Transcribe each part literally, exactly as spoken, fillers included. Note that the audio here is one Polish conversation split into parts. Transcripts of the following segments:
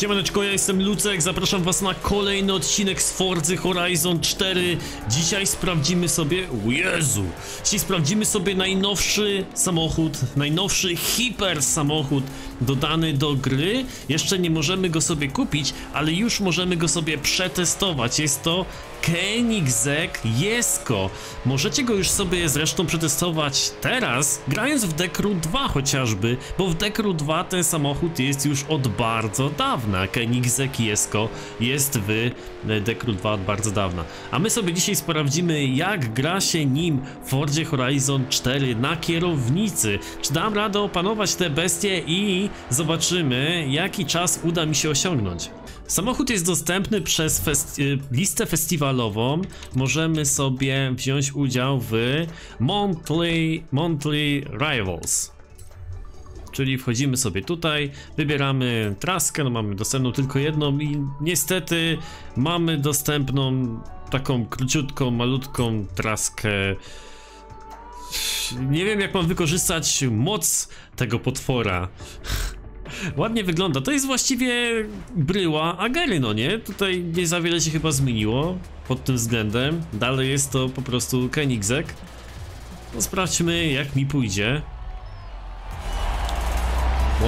Siemaneczko, ja jestem Lucek, zapraszam was na kolejny odcinek z Forzy Horizon cztery. Dzisiaj sprawdzimy sobie, o Jezu, Dzisiaj sprawdzimy sobie najnowszy samochód, najnowszy hiper samochód dodany do gry. Jeszcze nie możemy go sobie kupić, ale już możemy go sobie przetestować. Jest to Koenigsegg Jesko. Możecie go już sobie zresztą przetestować teraz, grając w The Crew dwa chociażby, bo w The Crew dwa ten samochód jest już od bardzo dawna. Koenigsegg Jesko jest w The Crew dwa od bardzo dawna. A my sobie dzisiaj sprawdzimy, jak gra się nim w Forzie Horizon cztery na kierownicy. Czy dam radę opanować te bestie i zobaczymy, jaki czas uda mi się osiągnąć. Samochód jest dostępny przez festi- listę festiwalową. Możemy sobie wziąć udział w Monthly, monthly Rivals. Czyli wchodzimy sobie tutaj, wybieramy traskę, no mamy dostępną tylko jedną i niestety mamy dostępną taką króciutką, malutką traskę. Nie wiem, jak mam wykorzystać moc tego potwora. Ładnie wygląda, to jest właściwie bryła Agery, no nie? Tutaj nie za wiele się chyba zmieniło pod tym względem. Dalej jest to po prostu Koenigsegg. No sprawdźmy, jak mi pójdzie.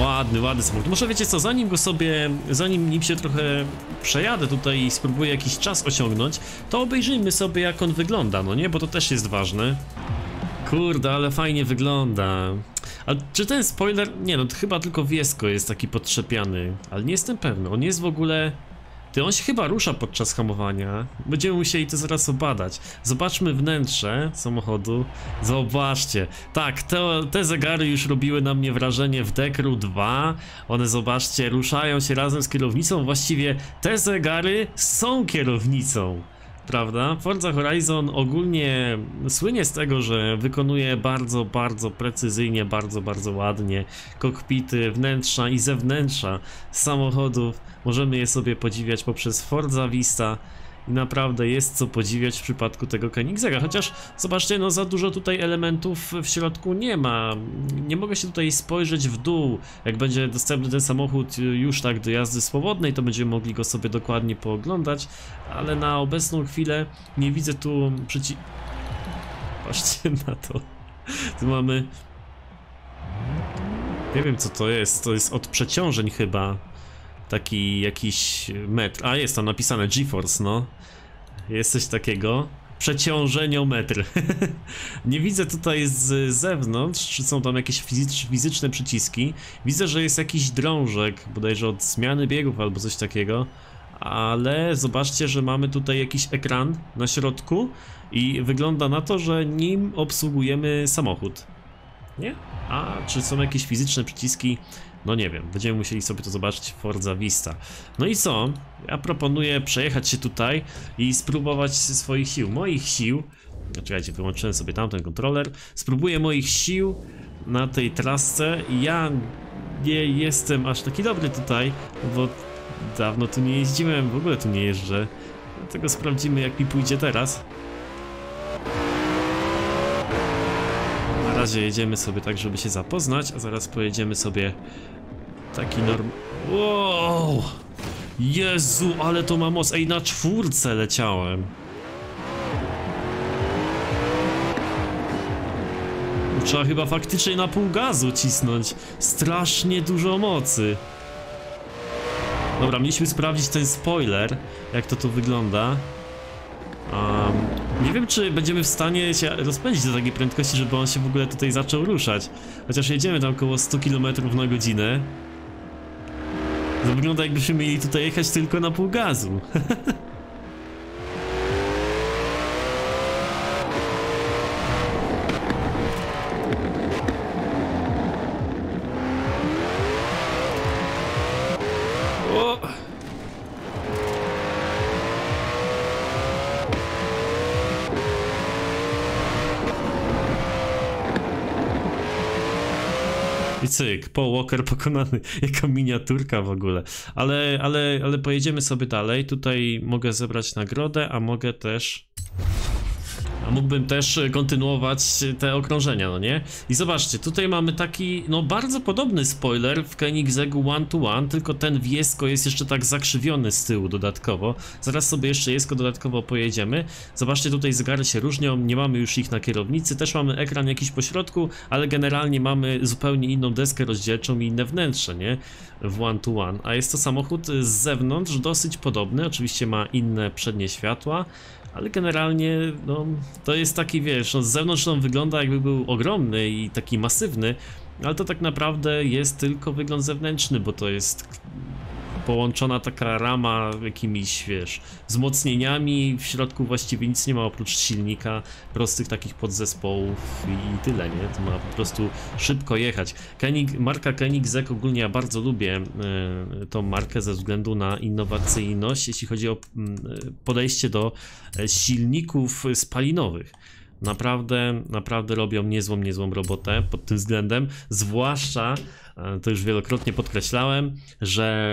Ładny, ładny samochód. Może wiecie co, zanim go sobie, zanim nim się trochę przejadę tutaj i spróbuję jakiś czas osiągnąć, to obejrzyjmy sobie, jak on wygląda, no nie? Bo to też jest ważne. Kurde, ale fajnie wygląda. A czy ten spoiler... Nie no, to chyba tylko Jesko jest taki podszepiany. Ale nie jestem pewny, on jest w ogóle... Ty, on się chyba rusza podczas hamowania. Będziemy musieli to zaraz obadać. Zobaczmy wnętrze samochodu. Zobaczcie. Tak, te, te zegary już robiły na mnie wrażenie w The Crew dwa. One, zobaczcie, ruszają się razem z kierownicą. Właściwie te zegary są kierownicą, prawda? Forza Horizon ogólnie słynie z tego, że wykonuje bardzo, bardzo precyzyjnie, bardzo, bardzo ładnie kokpity, wnętrza i zewnętrza samochodów. Możemy je sobie podziwiać poprzez Forza Vista i naprawdę jest co podziwiać w przypadku tego Koenigsegga, chociaż zobaczcie, no za dużo tutaj elementów w środku nie ma. Nie mogę się tutaj spojrzeć w dół. Jak będzie dostępny ten samochód już tak do jazdy swobodnej, to będziemy mogli go sobie dokładnie pooglądać, ale na obecną chwilę nie widzę tu przyci... Patrzcie na to. Tu mamy... Nie wiem, co to jest, to jest od przeciążeń chyba. Taki jakiś metr, a jest tam napisane GeForce, no. Jest coś takiego. Przeciążeniometr. Nie widzę tutaj z zewnątrz, czy są tam jakieś fizyczne przyciski. Widzę, że jest jakiś drążek, bodajże od zmiany biegów albo coś takiego. Ale zobaczcie, że mamy tutaj jakiś ekran na środku i wygląda na to, że nim obsługujemy samochód. Nie? A czy są jakieś fizyczne przyciski? No nie wiem, będziemy musieli sobie to zobaczyć w Forza Vista. No i co? Ja proponuję przejechać się tutaj i spróbować swoich sił, moich sił. Czekajcie, wyłączyłem sobie tamten kontroler. Spróbuję moich sił na tej trasce. Ja nie jestem aż taki dobry tutaj, bo dawno tu nie jeździłem, w ogóle tu nie jeżdżę. Dlatego sprawdzimy, jak mi pójdzie teraz. Na razie jedziemy sobie tak, żeby się zapoznać, a zaraz pojedziemy sobie taki norm... Wow! Jezu, ale to ma moc! Ej, na czwórce leciałem! Trzeba chyba faktycznie na pół gazu cisnąć. Strasznie dużo mocy. Dobra, mieliśmy sprawdzić ten spoiler, jak to tu wygląda. Um, nie wiem, czy będziemy w stanie się rozpędzić do takiej prędkości, żeby on się w ogóle tutaj zaczął ruszać. Chociaż jedziemy tam około sto kilometrów na godzinę. To wygląda, jakbyśmy mieli tutaj jechać tylko na pół gazu. I cyk, Paul Walker pokonany, jaka miniaturka w ogóle, ale, ale, ale pojedziemy sobie dalej, tutaj mogę zebrać nagrodę, a mogę też, mógłbym też kontynuować te okrążenia, no nie? I zobaczcie, tutaj mamy taki, no bardzo podobny spoiler w Koenigseggu one to one, tylko ten w Jesko jest jeszcze tak zakrzywiony z tyłu dodatkowo. Zaraz sobie jeszcze Jesko dodatkowo pojedziemy. Zobaczcie, tutaj zegary się różnią, nie mamy już ich na kierownicy, też mamy ekran jakiś pośrodku, ale generalnie mamy zupełnie inną deskę rozdzielczą i inne wnętrze, nie? W one to one, a jest to samochód z zewnątrz dosyć podobny, oczywiście ma inne przednie światła, ale generalnie no, to jest taki, wiesz, no, z zewnątrz on wygląda jakby był ogromny i taki masywny, ale to tak naprawdę jest tylko wygląd zewnętrzny, bo to jest połączona taka rama jakimiś, wiesz, wzmocnieniami, w środku właściwie nic nie ma oprócz silnika, prostych takich podzespołów i tyle, nie? To ma po prostu szybko jechać. Koenig, marka Koenigsegg ogólnie ja bardzo lubię y, tą markę ze względu na innowacyjność, jeśli chodzi o y, podejście do y, silników spalinowych. Naprawdę, naprawdę robią niezłą, niezłą robotę pod tym względem, zwłaszcza, to już wielokrotnie podkreślałem, że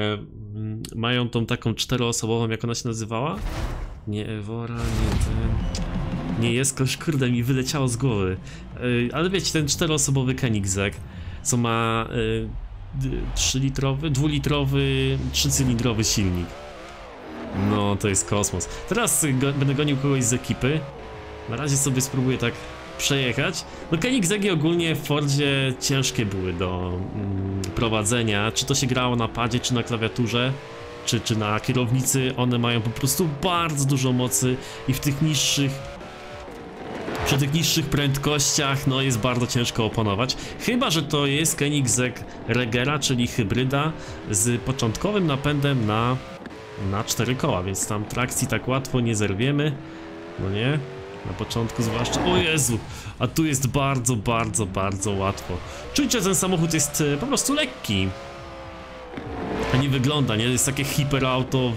mają tą taką czteroosobową, jak ona się nazywała? Nie Evora, nie ten... Nie jest, kogoś, kurde, mi wyleciało z głowy. Ale wiecie, ten czteroosobowy Koenigsegg, co ma trzylitrowy, dwulitrowy, trzycylindrowy silnik. No, to jest kosmos. Teraz go, będę gonił kogoś z ekipy. Na razie sobie spróbuję tak przejechać. No Koenigseggi ogólnie w Fordzie ciężkie były do mm, prowadzenia. Czy to się grało na padzie, czy na klawiaturze, czy, czy na kierownicy. One mają po prostu bardzo dużo mocy i w tych niższych... Przy tych niższych prędkościach no jest bardzo ciężko opanować. Chyba że to jest Koenigsegg Regera, czyli hybryda z początkowym napędem na, na cztery koła, więc tam trakcji tak łatwo nie zerwiemy. No nie? Na początku zwłaszcza, o Jezu, a tu jest bardzo, bardzo, bardzo łatwo. Czujcie, że ten samochód jest po prostu lekki, a nie wygląda, nie? Jest takie hiperauto,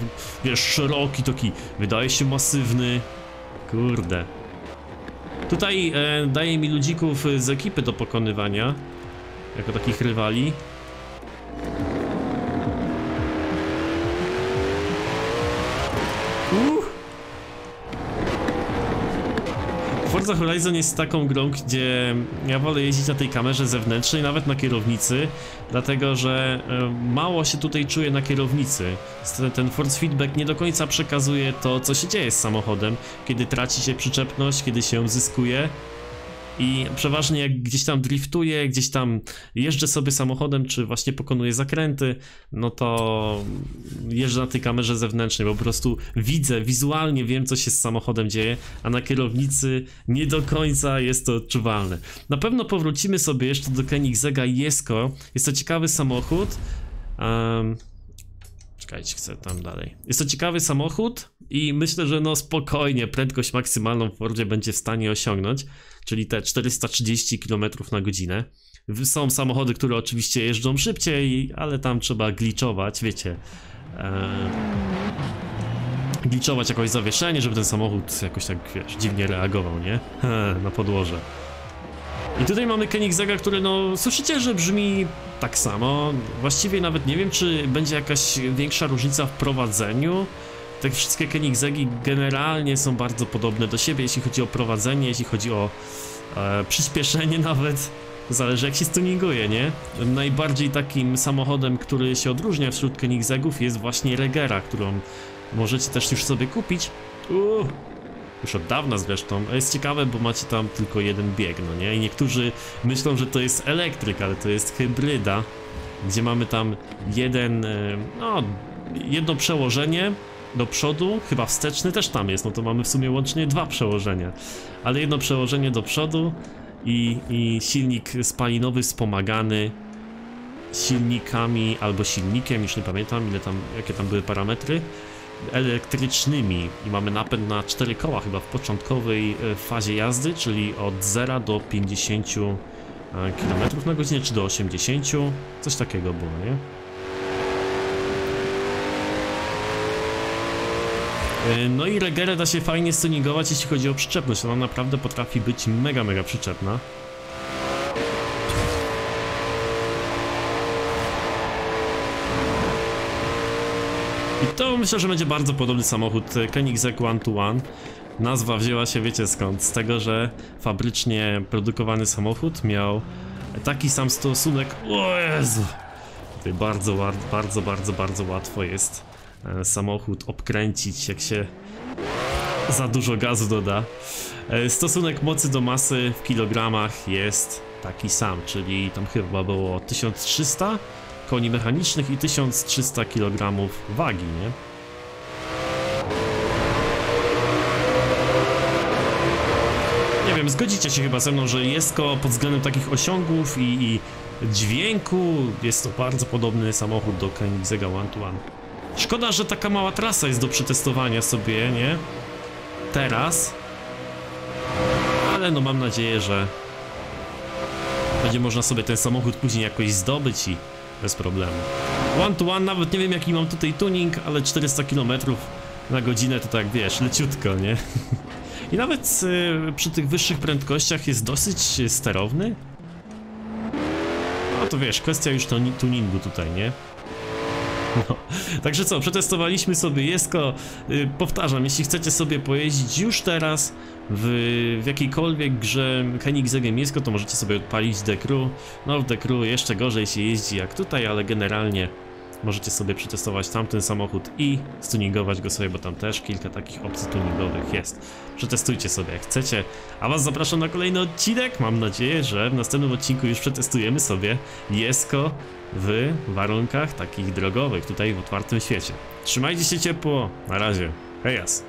wiesz, szeroki, taki, wydaje się masywny, kurde. Tutaj e, daje mi ludzików z ekipy do pokonywania, jako takich rywali. Forza Horizon jest taką grą, gdzie ja wolę jeździć na tej kamerze zewnętrznej, nawet na kierownicy, dlatego że mało się tutaj czuję na kierownicy. Ten force feedback nie do końca przekazuje to, co się dzieje z samochodem, kiedy traci się przyczepność, kiedy się ją zyskuje. I przeważnie jak gdzieś tam driftuję, gdzieś tam jeżdżę sobie samochodem, czy właśnie pokonuję zakręty, no to jeżdżę na tej kamerze zewnętrznej, bo po prostu widzę, wizualnie wiem, co się z samochodem dzieje, a na kierownicy nie do końca jest to odczuwalne. Na pewno powrócimy sobie jeszcze do Koenigsegga Jesko, jest to ciekawy samochód. Um... Czekajcie, chcę tam dalej. Jest to ciekawy samochód i myślę, że no spokojnie prędkość maksymalną w Fordzie będzie w stanie osiągnąć, czyli te czterysta trzydzieści kilometrów na godzinę. Są samochody, które oczywiście jeżdżą szybciej, ale tam trzeba gliczować, wiecie, ee, gliczować jakoś zawieszenie, żeby ten samochód jakoś tak, wiesz, dziwnie reagował, nie? Na podłoże. I tutaj mamy Koenigsegga, który no, słyszycie, że brzmi tak samo. Właściwie nawet nie wiem, czy będzie jakaś większa różnica w prowadzeniu. Te wszystkie Koenigseggi generalnie są bardzo podobne do siebie, jeśli chodzi o prowadzenie, jeśli chodzi o e, przyspieszenie nawet. Zależy jak się stuninguje, nie? Najbardziej takim samochodem, który się odróżnia wśród Koenigsegów jest właśnie Regera, którą możecie też już sobie kupić. Uuu. Już od dawna zresztą, jest ciekawe, bo macie tam tylko jeden bieg, no nie? I niektórzy myślą, że to jest elektryk, ale to jest hybryda, gdzie mamy tam jeden, no, jedno przełożenie do przodu, chyba wsteczny też tam jest, no to mamy w sumie łącznie dwa przełożenia, ale jedno przełożenie do przodu i, i silnik spalinowy wspomagany silnikami albo silnikiem, już nie pamiętam ile tam, jakie tam były parametry, elektrycznymi i mamy napęd na cztery koła chyba w początkowej fazie jazdy, czyli od zera do pięćdziesięciu kilometrów na godzinę, czy do osiemdziesięciu, coś takiego było, nie? No i Regerę da się fajnie stuningować, jeśli chodzi o przyczepność, ona naprawdę potrafi być mega, mega przyczepna. I to myślę, że będzie bardzo podobny samochód Koenigsegg one to one. Nazwa wzięła się wiecie skąd, z tego, że fabrycznie produkowany samochód miał taki sam stosunek. O Jezu! Tutaj bardzo, bardzo, bardzo, bardzo łatwo jest samochód obkręcić, jak się za dużo gazu doda. Stosunek mocy do masy w kilogramach jest taki sam, czyli tam chyba było tysiąc trzysta koni mechanicznych i tysiąc trzysta kg wagi, nie? Nie wiem, zgodzicie się chyba ze mną, że Jesko pod względem takich osiągów i, i dźwięku jest to bardzo podobny samochód do Koenigsegga One to One. Szkoda, że taka mała trasa jest do przetestowania sobie, nie? Teraz. Ale no mam nadzieję, że będzie można sobie ten samochód później jakoś zdobyć i bez problemu. One to one, nawet nie wiem jaki mam tutaj tuning, ale czterysta kilometrów na godzinę to tak wiesz, leciutko, nie? I nawet y, przy tych wyższych prędkościach jest dosyć sterowny. No to wiesz, kwestia już to tuningu tutaj, nie? No. Także co, przetestowaliśmy sobie Jesko. Yy, powtarzam, jeśli chcecie sobie pojeździć już teraz w, w jakiejkolwiek grze Koenigseggiem Jesko, to możecie sobie odpalić The Crew. No w The Crew jeszcze gorzej się jeździ jak tutaj, ale generalnie możecie sobie przetestować tamten samochód i stuningować go sobie, bo tam też kilka takich opcji tuningowych jest. Przetestujcie sobie jak chcecie, a was zapraszam na kolejny odcinek. Mam nadzieję, że w następnym odcinku już przetestujemy sobie Jesko w warunkach takich drogowych, tutaj w otwartym świecie. Trzymajcie się ciepło, na razie, hejas!